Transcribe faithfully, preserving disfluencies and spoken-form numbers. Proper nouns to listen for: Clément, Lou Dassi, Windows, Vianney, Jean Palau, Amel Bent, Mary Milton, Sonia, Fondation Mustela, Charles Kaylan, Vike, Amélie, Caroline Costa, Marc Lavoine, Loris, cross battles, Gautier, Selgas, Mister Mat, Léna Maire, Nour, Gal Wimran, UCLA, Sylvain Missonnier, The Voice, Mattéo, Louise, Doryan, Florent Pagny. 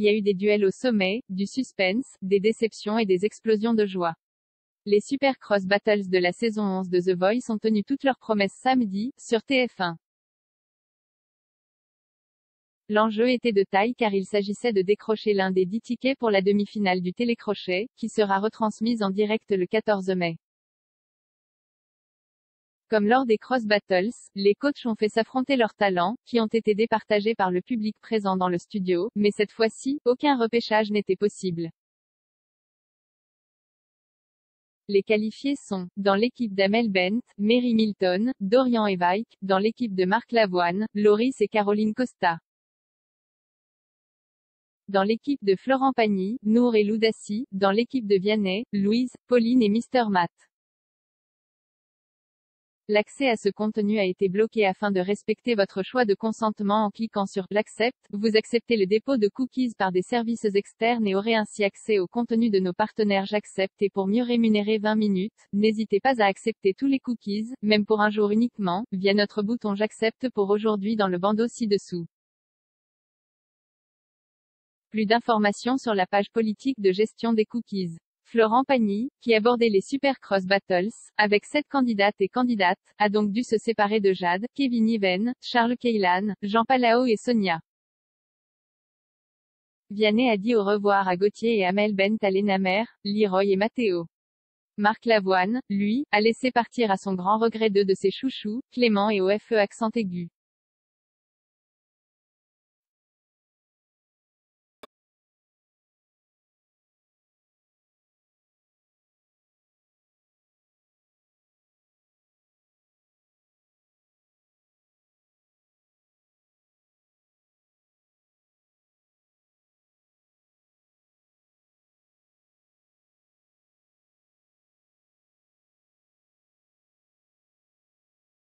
il y a eu des duels au sommet, du suspense, des déceptions et des explosions de joie. Les Supercross Battles de la saison onze de The Voice ont tenu toutes leurs promesses samedi, sur T F un. L'enjeu était de taille car il s'agissait de décrocher l'un des dix tickets pour la demi-finale du télécrochet, qui sera retransmise en direct le quatorze mai. Comme lors des Cross Battles, les coachs ont fait s'affronter leurs talents, qui ont été départagés par le public présent dans le studio, mais cette fois-ci, aucun repêchage n'était possible. Les qualifiés sont, dans l'équipe d'Amel Bent, Mary Milton, Doryan et Vike, dans l'équipe de Marc Lavoine, Loris et Caroline Costa. Dans l'équipe de Florent Pagny, Nour et Lou Dassi, dans l'équipe de Vianney, Louise, Pauline et Mister Mat. L'accès à ce contenu a été bloqué afin de respecter votre choix de consentement en cliquant sur « J'accepte ». Vous acceptez le dépôt de cookies par des services externes et aurez ainsi accès au contenu de nos partenaires J'accepte et pour mieux rémunérer vingt minutes, n'hésitez pas à accepter tous les cookies, même pour un jour uniquement, via notre bouton J'accepte pour aujourd'hui dans le bandeau ci-dessous. Plus d'informations sur la page politique de gestion des cookies. Florent Pagny, qui abordait les Supercross Battles, avec sept candidates et candidates, a donc dû se séparer de Jade, Kévin Yven, Charles Kaylan, Jean Palau et Sonia. Vianney a dit au revoir à Gautier et Amel Bent à Léna Maire, Lleeroy et Mattéo. Marc Lavoine, lui, a laissé partir à son grand regret deux de ses chouchous, Clément et Ofé accent aigu.